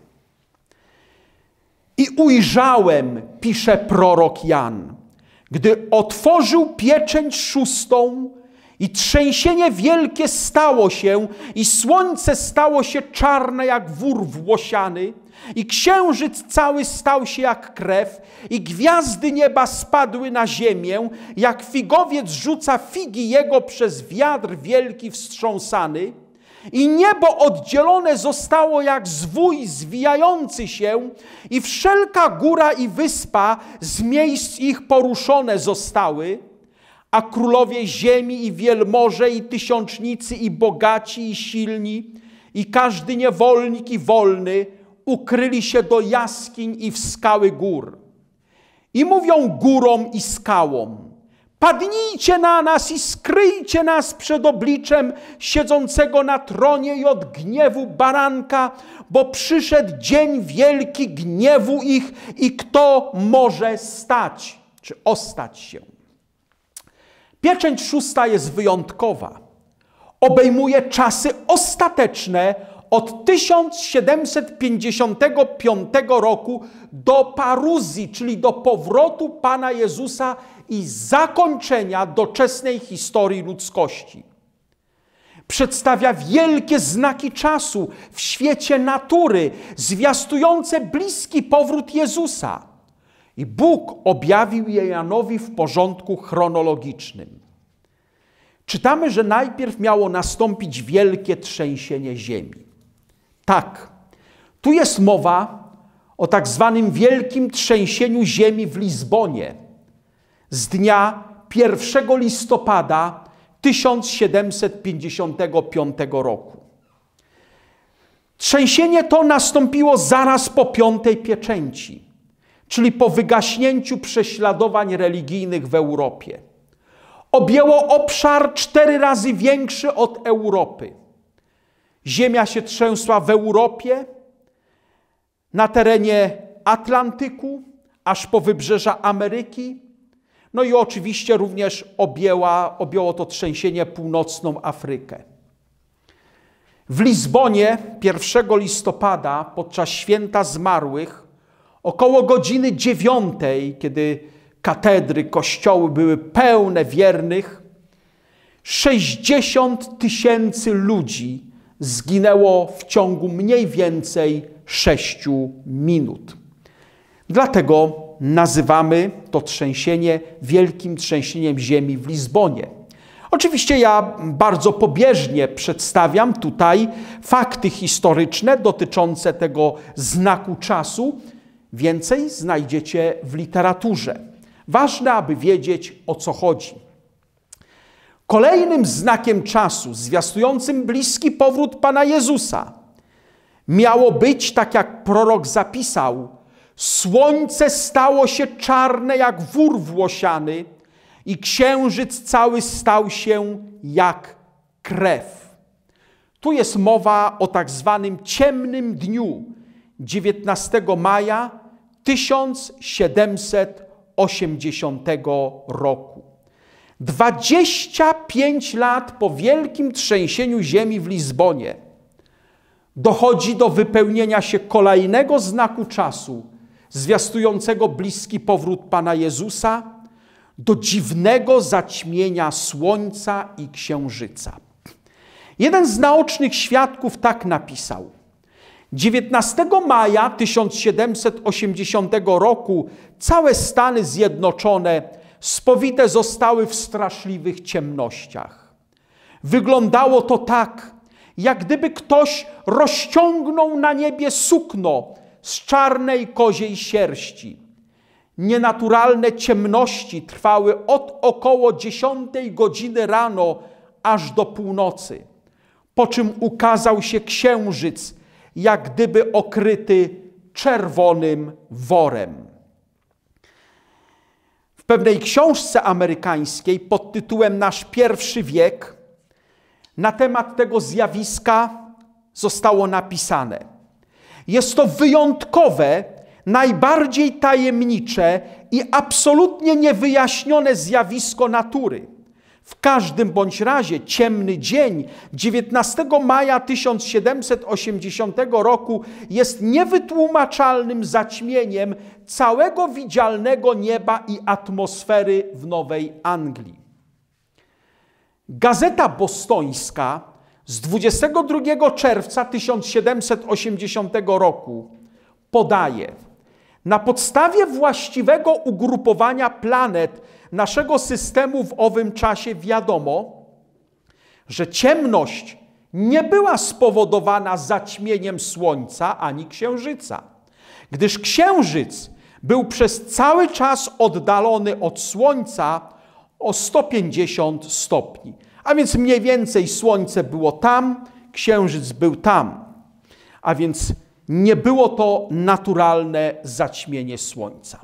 I ujrzałem, pisze prorok Jan, gdy otworzył pieczęć szóstą i trzęsienie wielkie stało się i słońce stało się czarne jak wór włosiany i księżyc cały stał się jak krew i gwiazdy nieba spadły na ziemię, jak figowiec rzuca figi jego przez wiatr wielki wstrząsany i niebo oddzielone zostało jak zwój zwijający się i wszelka góra i wyspa z miejsc ich poruszone zostały, a królowie ziemi i wielmoże i tysiącznicy i bogaci i silni i każdy niewolnik i wolny ukryli się do jaskiń i w skały gór. I mówią górom i skałom: padnijcie na nas i skryjcie nas przed obliczem siedzącego na tronie i od gniewu baranka, bo przyszedł dzień wielki gniewu ich i kto może stać, czy ostać się. Pieczęć szósta jest wyjątkowa. Obejmuje czasy ostateczne od 1755 roku do paruzji, czyli do powrotu Pana Jezusa i zakończenia doczesnej historii ludzkości. Przedstawia wielkie znaki czasu w świecie natury, zwiastujące bliski powrót Jezusa. I Bóg objawił je Janowi w porządku chronologicznym. Czytamy, że najpierw miało nastąpić wielkie trzęsienie ziemi. Tak, tu jest mowa o tak zwanym wielkim trzęsieniu ziemi w Lizbonie z dnia 1 listopada 1755 roku. Trzęsienie to nastąpiło zaraz po piątej pieczęci, czyli po wygaśnięciu prześladowań religijnych w Europie. Objęło obszar 4 razy większy od Europy. Ziemia się trzęsła w Europie, na terenie Atlantyku, aż po wybrzeża Ameryki. No i oczywiście również objęło to trzęsienie północną Afrykę. W Lizbonie 1 listopada podczas Święta Zmarłych około godziny 9, kiedy katedry, kościoły były pełne wiernych, 60 000 ludzi zginęło w ciągu mniej więcej 6 minut. Dlatego nazywamy to trzęsienie wielkim trzęsieniem ziemi w Lizbonie. Oczywiście ja bardzo pobieżnie przedstawiam tutaj fakty historyczne dotyczące tego znaku czasu. Więcej znajdziecie w literaturze. Ważne, aby wiedzieć, o co chodzi. Kolejnym znakiem czasu, zwiastującym bliski powrót Pana Jezusa, miało być, tak jak prorok zapisał, słońce stało się czarne jak wór włosiany i księżyc cały stał się jak krew. Tu jest mowa o tak zwanym ciemnym dniu, 19 maja 1780 roku. 25 lat po wielkim trzęsieniu ziemi w Lizbonie dochodzi do wypełnienia się kolejnego znaku czasu, zwiastującego bliski powrót Pana Jezusa, do dziwnego zaćmienia słońca i księżyca. Jeden z naocznych świadków tak napisał: 19 maja 1780 roku całe Stany Zjednoczone spowite zostały w straszliwych ciemnościach. Wyglądało to tak, jak gdyby ktoś rozciągnął na niebie sukno z czarnej koziej sierści. nienaturalne ciemności trwały od około 10:00 rano aż do północy, po czym ukazał się księżyc, jak gdyby okryty czerwonym worem. W pewnej książce amerykańskiej pod tytułem Nasz pierwszy wiek na temat tego zjawiska zostało napisane: jest to wyjątkowe, najbardziej tajemnicze i absolutnie niewyjaśnione zjawisko natury. W każdym bądź razie ciemny dzień 19 maja 1780 roku jest niewytłumaczalnym zaćmieniem całego widzialnego nieba i atmosfery w Nowej Anglii. Gazeta bostońska z 22 czerwca 1780 roku podaje: na podstawie właściwego ugrupowania planet naszego systemu w owym czasie wiadomo, że ciemność nie była spowodowana zaćmieniem Słońca ani Księżyca, gdyż Księżyc był przez cały czas oddalony od Słońca o 150 stopni. A więc mniej więcej Słońce było tam, Księżyc był tam. A więc nie było to naturalne zaćmienie Słońca.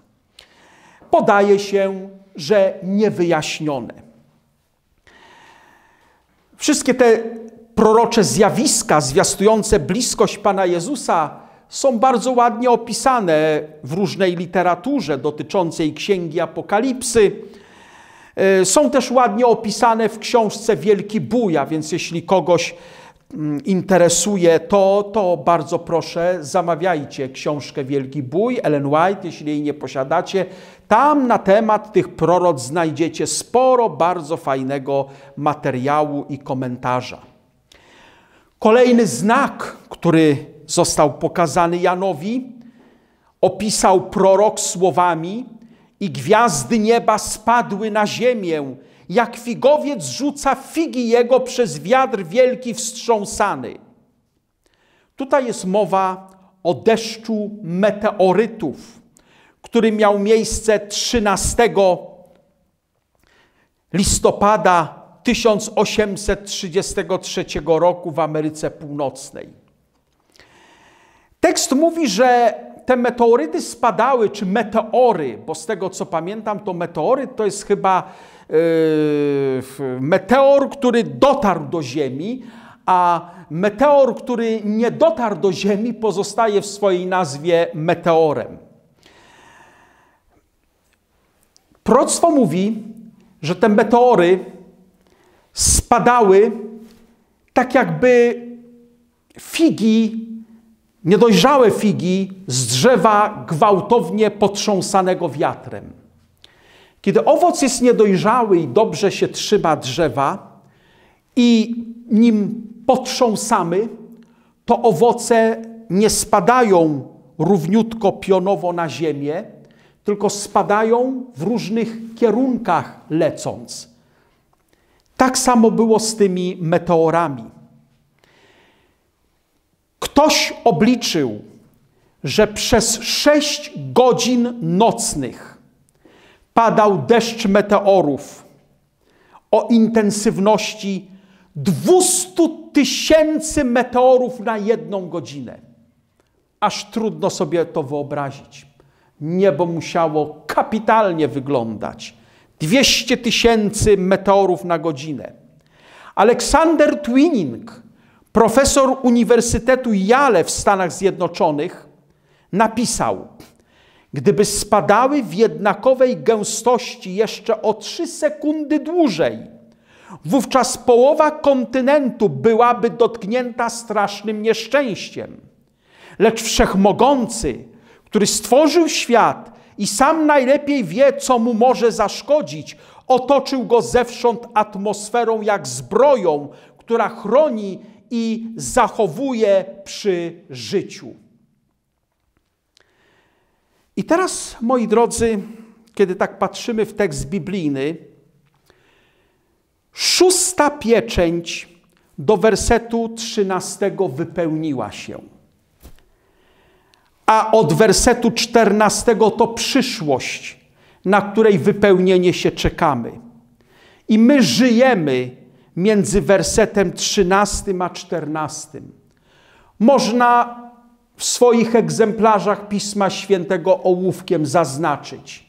Podaje się, że niewyjaśnione. Wszystkie te prorocze zjawiska zwiastujące bliskość Pana Jezusa są bardzo ładnie opisane w różnej literaturze dotyczącej Księgi Apokalipsy. Są też ładnie opisane w książce Wielki Buja, więc jeśli kogoś interesuje to bardzo proszę, zamawiajcie książkę Wielki Bój, Ellen White, jeśli jej nie posiadacie. Tam na temat tych proroc znajdziecie sporo bardzo fajnego materiału i komentarza. Kolejny znak, który został pokazany Janowi, opisał prorok słowami: i gwiazdy nieba spadły na ziemię, jak figowiec rzuca figi jego przez wiatr wielki wstrząsany. Tutaj jest mowa o deszczu meteorytów, który miał miejsce 13 listopada 1833 roku w Ameryce Północnej. Tekst mówi, że te meteoryty spadały, czy meteory, bo z tego co pamiętam, to meteoryt to jest chyba meteor, który dotarł do Ziemi, a meteor, który nie dotarł do Ziemi, pozostaje w swojej nazwie meteorem. Proroctwo mówi, że te meteory spadały tak jakby figi, niedojrzałe figi z drzewa gwałtownie potrząsanego wiatrem. Kiedy owoc jest niedojrzały i dobrze się trzyma drzewa i nim potrząsamy, to owoce nie spadają równiutko pionowo na ziemię, tylko spadają w różnych kierunkach lecąc. Tak samo było z tymi meteorami. Ktoś obliczył, że przez 6 godzin nocnych padał deszcz meteorów o intensywności 200 000 meteorów na 1 godzinę. Aż trudno sobie to wyobrazić. Niebo musiało kapitalnie wyglądać. 200 000 meteorów na godzinę. Aleksander Twining, profesor Uniwersytetu Yale w Stanach Zjednoczonych, napisał: gdyby spadały w jednakowej gęstości jeszcze o 3 sekundy dłużej, wówczas połowa kontynentu byłaby dotknięta strasznym nieszczęściem. Lecz Wszechmogący, który stworzył świat i sam najlepiej wie, co mu może zaszkodzić, otoczył go zewsząd atmosferą jak zbroją, która chroni i zachowuje przy życiu. I teraz, moi drodzy, kiedy tak patrzymy w tekst biblijny, 6. pieczęć do wersetu 13 wypełniła się. a od wersetu 14 to przyszłość, na której wypełnienie się czekamy. I my żyjemy między wersetem 13 a 14. Można w swoich egzemplarzach Pisma Świętego ołówkiem zaznaczyć.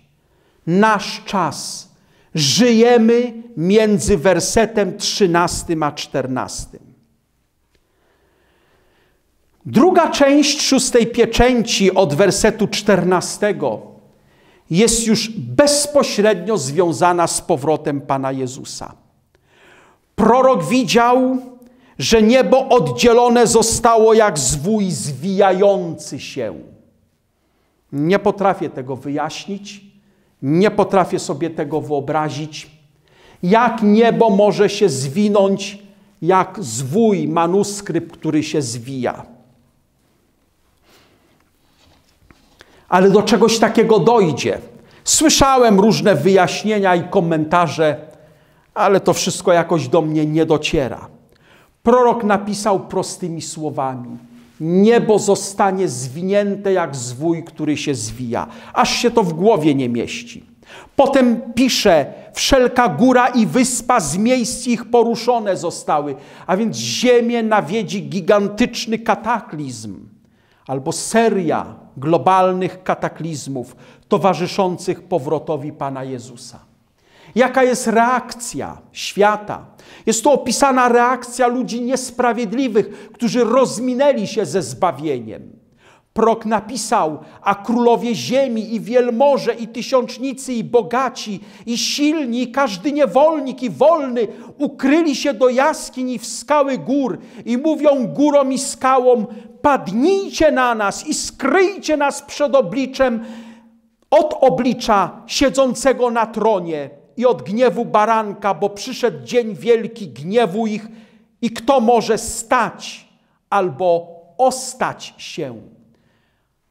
Nasz czas. Żyjemy między wersetem 13 a 14. Druga część szóstej pieczęci od wersetu 14 jest już bezpośrednio związana z powrotem Pana Jezusa. Prorok widział, że niebo oddzielone zostało jak zwój zwijający się. Nie potrafię tego wyjaśnić, nie potrafię sobie tego wyobrazić. Jak niebo może się zwinąć jak zwój, manuskrypt, który się zwija. Ale do czegoś takiego dojdzie. Słyszałem różne wyjaśnienia i komentarze, ale to wszystko jakoś do mnie nie dociera. Prorok napisał prostymi słowami. Niebo zostanie zwinięte jak zwój, który się zwija. Aż się to w głowie nie mieści. Potem pisze, wszelka góra i wyspa z miejsc ich poruszone zostały. A więc ziemię nawiedzi gigantyczny kataklizm. Albo seria globalnych kataklizmów towarzyszących powrotowi Pana Jezusa. Jaka jest reakcja świata? Jest to opisana reakcja ludzi niesprawiedliwych, którzy rozminęli się ze zbawieniem. Prorok napisał, a królowie ziemi i wielmoże i tysiącznicy i bogaci i silni i każdy niewolnik i wolny ukryli się do jaskiń i w skały gór i mówią górom i skałom, padnijcie na nas i skryjcie nas przed obliczem od oblicza siedzącego na tronie i od gniewu baranka, bo przyszedł dzień wielki gniewu ich i kto może stać albo ostać się.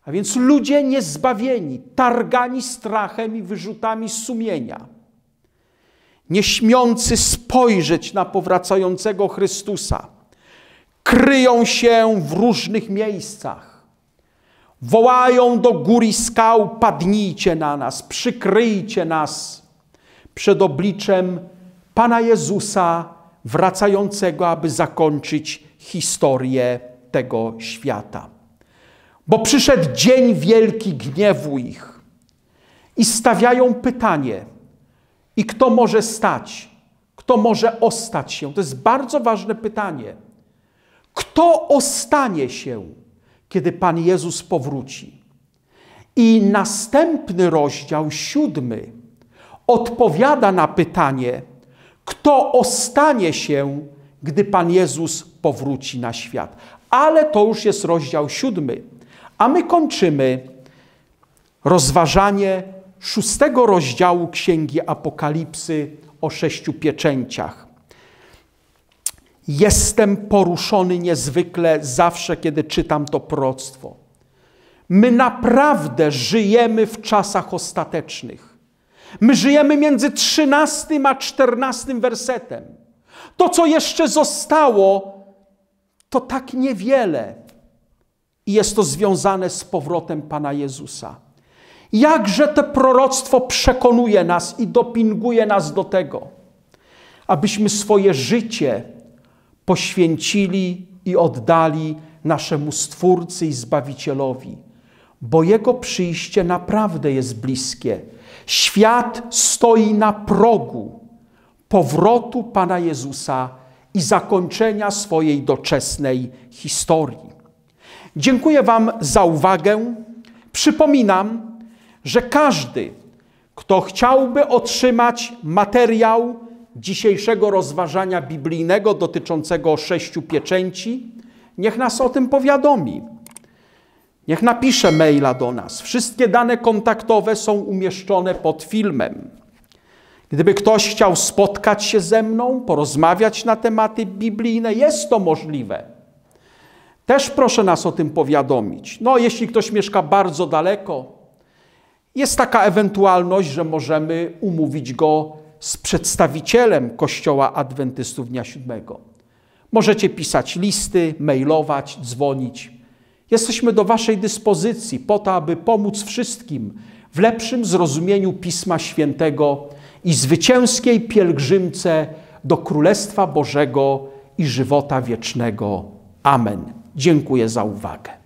A więc ludzie niezbawieni, targani strachem i wyrzutami sumienia, nieśmiący spojrzeć na powracającego Chrystusa, kryją się w różnych miejscach, wołają do gór i skał, padnijcie na nas, przykryjcie nas przed obliczem Pana Jezusa wracającego, aby zakończyć historię tego świata. Bo przyszedł dzień wielki gniewu ich i stawiają pytanie, i kto może stać, kto może ostać się? To jest bardzo ważne pytanie. Kto ostanie się, kiedy Pan Jezus powróci? I następny rozdział, 7, odpowiada na pytanie, kto ostanie się, gdy Pan Jezus powróci na świat. Ale to już jest rozdział 7. A my kończymy rozważanie 6 rozdziału Księgi Apokalipsy o 6 pieczęciach. Jestem poruszony niezwykle zawsze, kiedy czytam to proroctwo. My naprawdę żyjemy w czasach ostatecznych. My żyjemy między 13 a 14 wersetem. To, co jeszcze zostało, to tak niewiele. I jest to związane z powrotem Pana Jezusa. Jakże to proroctwo przekonuje nas i dopinguje nas do tego, abyśmy swoje życie poświęcili i oddali naszemu Stwórcy i Zbawicielowi, bo Jego przyjście naprawdę jest bliskie. Świat stoi na progu powrotu Pana Jezusa i zakończenia swojej doczesnej historii. Dziękuję Wam za uwagę. Przypominam, że każdy, kto chciałby otrzymać materiał dzisiejszego rozważania biblijnego dotyczącego 6 pieczęci, niech nas o tym powiadomi. Niech napisze maila do nas. Wszystkie dane kontaktowe są umieszczone pod filmem. Gdyby ktoś chciał spotkać się ze mną, porozmawiać na tematy biblijne, jest to możliwe. Też proszę nas o tym powiadomić. No, jeśli ktoś mieszka bardzo daleko, jest taka ewentualność, że możemy umówić go z przedstawicielem Kościoła Adwentystów Dnia Siódmego. Możecie pisać listy, mailować, dzwonić. Jesteśmy do waszej dyspozycji po to, aby pomóc wszystkim w lepszym zrozumieniu Pisma Świętego i zwycięskiej pielgrzymce do Królestwa Bożego i żywota wiecznego. Amen. Dziękuję za uwagę.